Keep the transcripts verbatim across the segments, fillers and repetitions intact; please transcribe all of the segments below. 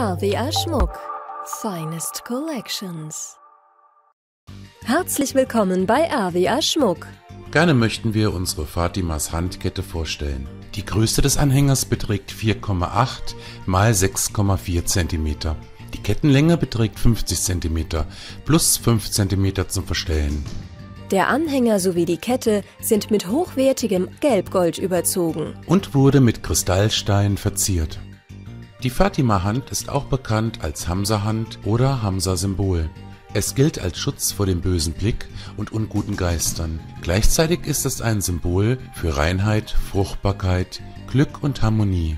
R W A Schmuck Finest Collections. Herzlich willkommen bei R W A Schmuck. Gerne möchten wir unsere Fatimas Handkette vorstellen. Die Größe des Anhängers beträgt vier Komma acht mal sechs Komma vier Zentimeter. Die Kettenlänge beträgt fünfzig Zentimeter plus fünf Zentimeter zum Verstellen. Der Anhänger sowie die Kette sind mit hochwertigem Gelbgold überzogen und wurde mit Kristallsteinen verziert. Die Fatima-Hand ist auch bekannt als Hamsa-Hand oder Hamsa-Symbol. Es gilt als Schutz vor dem bösen Blick und unguten Geistern. Gleichzeitig ist es ein Symbol für Reinheit, Fruchtbarkeit, Glück und Harmonie.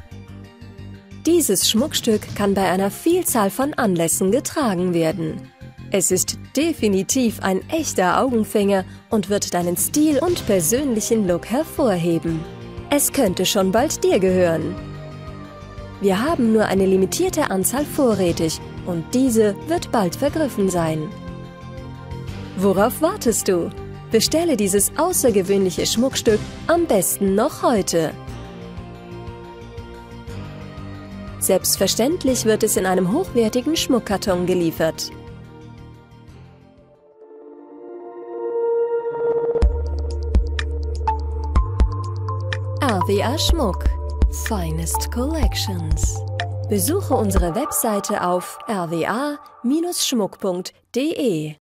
Dieses Schmuckstück kann bei einer Vielzahl von Anlässen getragen werden. Es ist definitiv ein echter Augenfänger und wird deinen Stil und persönlichen Look hervorheben. Es könnte schon bald dir gehören. Wir haben nur eine limitierte Anzahl vorrätig und diese wird bald vergriffen sein. Worauf wartest du? Bestelle dieses außergewöhnliche Schmuckstück am besten noch heute. Selbstverständlich wird es in einem hochwertigen Schmuckkarton geliefert. R W A Schmuck Finest Collections. Besuche unsere Webseite auf r w a schmuck punkt d e.